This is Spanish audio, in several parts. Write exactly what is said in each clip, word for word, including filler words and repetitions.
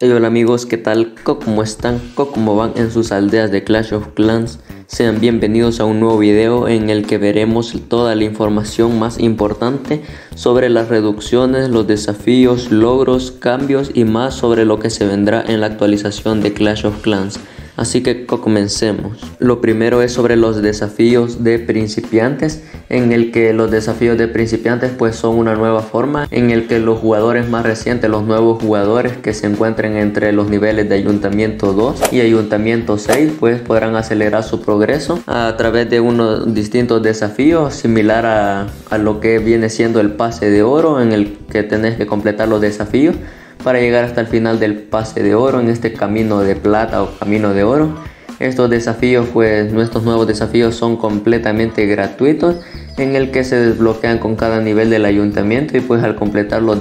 Hey, hola amigos, ¿qué tal? ¿Cómo están? ¿Cómo van en sus aldeas de Clash of Clans? Sean bienvenidos a un nuevo video en el que veremos toda la información más importante sobre las reducciones, los desafíos, logros, cambios y más sobre lo que se vendrá en la actualización de Clash of Clans. Así que comencemos. Lo primero es sobre los desafíos de principiantes, en el que los desafíos de principiantes pues son una nueva forma en el que los jugadores más recientes, los nuevos jugadores que se encuentren entre los niveles de Ayuntamiento dos y Ayuntamiento seis, pues podrán acelerar su progreso a través de unos distintos desafíos, similar a, a lo que viene siendo el pase de oro, en el que tenés que completar los desafíos para llegar hasta el final del pase de oro en este camino de plata o camino de oro. Estos desafíos, pues nuestros nuevos desafíos son completamente gratuitos, en el que se desbloquean con cada nivel del ayuntamiento, y pues al completar los,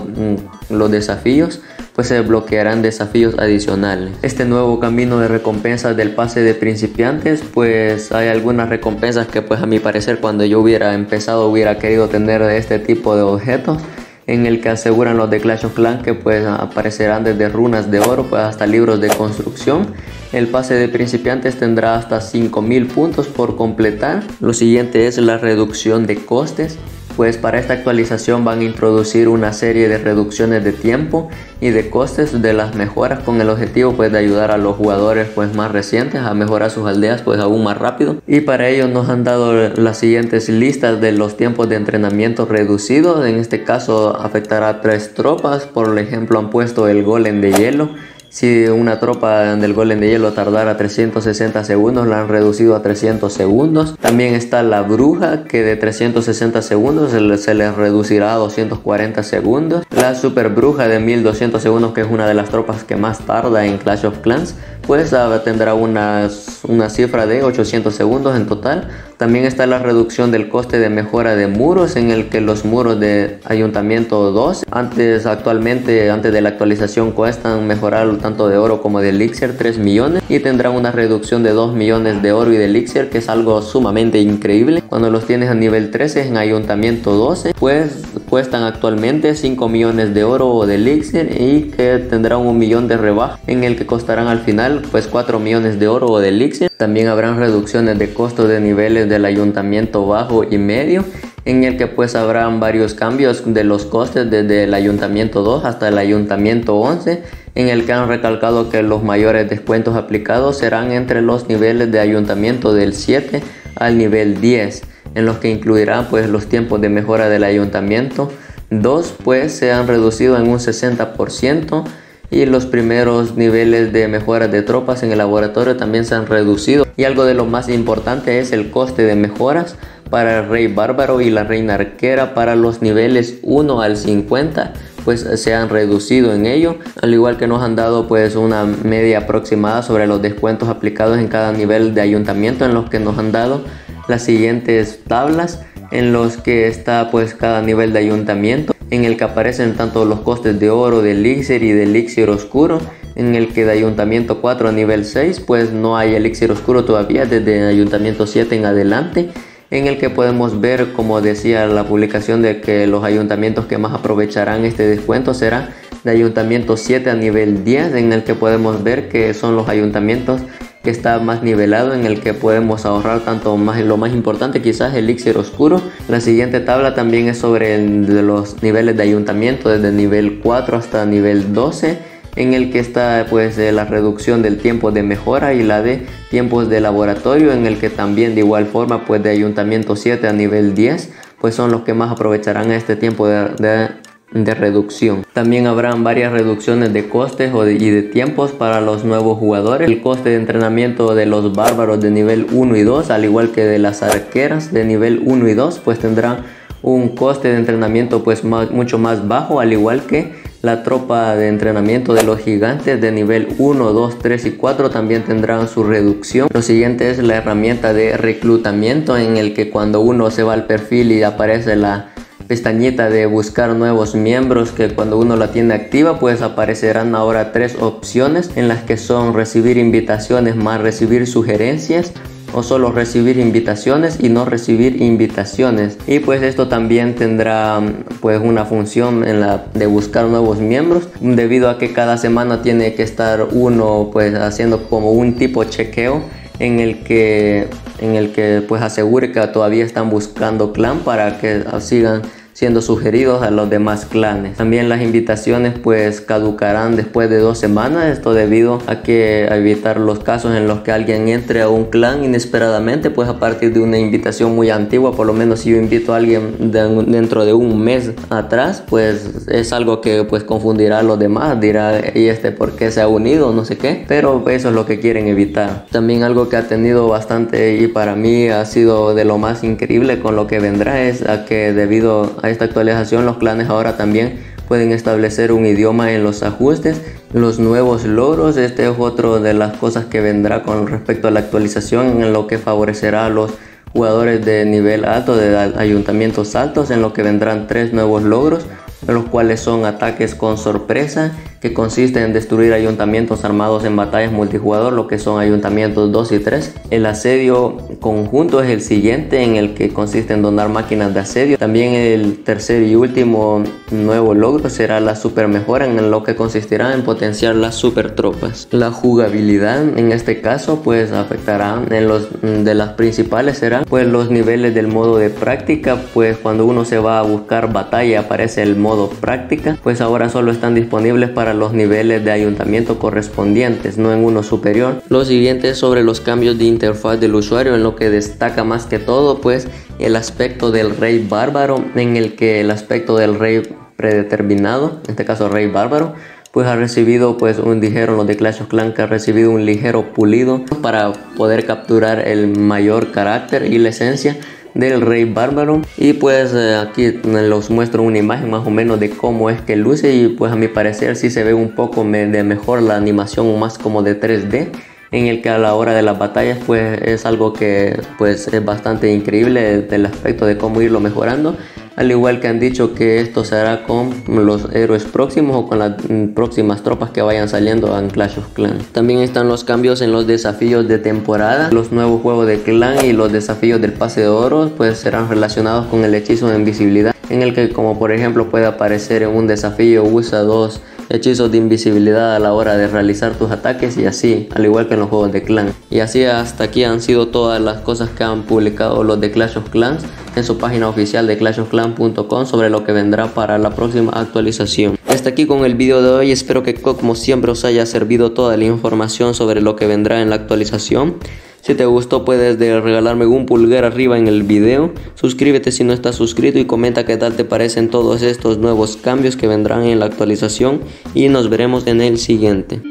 los desafíos pues se desbloquearán desafíos adicionales. Este nuevo camino de recompensas del pase de principiantes, pues hay algunas recompensas que pues a mi parecer cuando yo hubiera empezado hubiera querido tener este tipo de objetos, en el que aseguran los de Clash of Clans que pues aparecerán desde runas de oro pues hasta libros de construcción. El pase de principiantes tendrá hasta cinco mil puntos por completar. Lo siguiente es la reducción de costes, pues para esta actualización van a introducir una serie de reducciones de tiempo y de costes de las mejoras, con el objetivo pues de ayudar a los jugadores pues más recientes a mejorar sus aldeas pues aún más rápido, y para ello nos han dado las siguientes listas de los tiempos de entrenamiento reducidos. En este caso afectará a tres tropas. Por ejemplo, han puesto el golem de hielo. Si una tropa del golem de hielo tardara trescientos sesenta segundos, la han reducido a trescientos segundos. También está la bruja, que de trescientos sesenta segundos se les le reducirá a doscientos cuarenta segundos. La super bruja de mil doscientos segundos, que es una de las tropas que más tarda en Clash of Clans, pues tendrá una, una cifra de ochocientos segundos en total. También está la reducción del coste de mejora de muros, en el que los muros de Ayuntamiento dos, antes, actualmente, antes de la actualización, cuestan mejorar tanto de oro como de elixir tres millones, y tendrán una reducción de dos millones de oro y de elixir, que es algo sumamente increíble. Cuando los tienes a nivel trece en Ayuntamiento doce, pues cuestan actualmente cinco millones de oro o de elixir, y que tendrán un millón de rebaja, en el que costarán al final pues cuatro millones de oro o de elixir. También habrán reducciones de costo de niveles del ayuntamiento bajo y medio, en el que pues habrán varios cambios de los costes desde el ayuntamiento dos hasta el ayuntamiento once, en el que han recalcado que los mayores descuentos aplicados serán entre los niveles de ayuntamiento del siete al nivel diez, en los que incluirán pues los tiempos de mejora del ayuntamiento dos, pues se han reducido en un sesenta por ciento, y los primeros niveles de mejoras de tropas en el laboratorio también se han reducido. Y algo de lo más importante es el coste de mejoras para el rey bárbaro y la reina arquera para los niveles uno al cincuenta, pues se han reducido en ello, al igual que nos han dado pues una media aproximada sobre los descuentos aplicados en cada nivel de ayuntamiento, en los que nos han dado las siguientes tablas, en los que está pues cada nivel de ayuntamiento, en el que aparecen tanto los costes de oro, de elixir y de elixir oscuro, en el que de ayuntamiento cuatro a nivel seis pues no hay elixir oscuro todavía, desde ayuntamiento siete en adelante, en el que podemos ver, como decía la publicación, de que los ayuntamientos que más aprovecharán este descuento será de ayuntamiento siete a nivel diez, en el que podemos ver que son los ayuntamientos que está más nivelado, en el que podemos ahorrar tanto más, lo más importante quizás, elixir oscuro. La siguiente tabla también es sobre el, de los niveles de ayuntamiento desde nivel cuatro hasta nivel doce, en el que está pues la reducción del tiempo de mejora y la de tiempos de laboratorio, en el que también de igual forma pues de ayuntamiento siete a nivel diez pues son los que más aprovecharán este tiempo de, de de reducción. También habrán varias reducciones de costes o de, y de tiempos para los nuevos jugadores. El coste de entrenamiento de los bárbaros de nivel uno y dos, al igual que de las arqueras de nivel uno y dos, pues tendrán un coste de entrenamiento pues más, mucho más bajo, al igual que la tropa de entrenamiento de los gigantes de nivel uno, dos, tres y cuatro también tendrán su reducción. Lo siguiente es la herramienta de reclutamiento, en el que cuando uno se va al perfil y aparece la pestañita de buscar nuevos miembros, que cuando uno la tiene activa pues aparecerán ahora tres opciones, en las que son recibir invitaciones más recibir sugerencias, o solo recibir invitaciones y no recibir invitaciones. Y pues esto también tendrá pues una función en la de buscar nuevos miembros, debido a que cada semana tiene que estar uno pues haciendo como un tipo chequeo en el que en el que pues asegure que todavía están buscando clan para que sigan siendo sugeridos a los demás clanes. También las invitaciones pues caducarán después de dos semanas, esto debido a que a evitar los casos en los que alguien entre a un clan inesperadamente pues a partir de una invitación muy antigua. Por lo menos si yo invito a alguien de, dentro de un mes atrás, pues es algo que pues confundirá a los demás, dirá y este por qué se ha unido, no sé qué, pero eso es lo que quieren evitar. También algo que ha tenido bastante y para mí ha sido de lo más increíble con lo que vendrá es a que debido a A esta actualización los clanes ahora también pueden establecer un idioma en los ajustes, los nuevos logros. Este es otro de las cosas que vendrá con respecto a la actualización, en lo que favorecerá a los jugadores de nivel alto, de ayuntamientos altos, en lo que vendrán tres nuevos logros, los cuales son ataques con sorpresa, que consiste en destruir ayuntamientos armados en batallas multijugador, lo que son ayuntamientos dos y tres. El asedio conjunto es el siguiente, en el que consiste en donar máquinas de asedio. También el tercer y último nuevo logro será la super mejora, en lo que consistirá en potenciar las super tropas. La jugabilidad en este caso pues afectará en los de las principales serán pues los niveles del modo de práctica, pues cuando uno se va a buscar batalla aparece el modo práctica, pues ahora solo están disponibles para los niveles de ayuntamiento correspondientes, no en uno superior. Lo siguiente es sobre los cambios de interfaz del usuario, en lo que destaca más que todo pues el aspecto del rey bárbaro, en el que el aspecto del rey predeterminado, en este caso rey bárbaro, pues ha recibido pues un ligero, los de Clash of Clans que ha recibido un ligero pulido para poder capturar el mayor carácter y la esencia del rey bárbaro. Y pues eh, aquí los muestro una imagen más o menos de cómo es que luce, y pues a mi parecer sí se ve un poco me, de mejor la animación, más como de tres D, en el que a la hora de las batallas pues es algo que pues es bastante increíble del aspecto de cómo irlo mejorando. Al igual que han dicho que esto se hará con los héroes próximos o con las próximas tropas que vayan saliendo en Clash of Clans. También están los cambios en los desafíos de temporada. Los nuevos juegos de clan y los desafíos del pase de oro pues serán relacionados con el hechizo de invisibilidad, en el que como por ejemplo puede aparecer en un desafío usa dos hechizos de invisibilidad a la hora de realizar tus ataques, y así al igual que en los juegos de clan. Y así hasta aquí han sido todas las cosas que han publicado los de Clash of Clans en su página oficial de clash of clans punto com sobre lo que vendrá para la próxima actualización. Hasta aquí con el video de hoy, espero que como siempre os haya servido toda la información sobre lo que vendrá en la actualización. Si te gustó puedes regalarme un pulgar arriba en el video, suscríbete si no estás suscrito y comenta qué tal te parecen todos estos nuevos cambios que vendrán en la actualización, y nos veremos en el siguiente.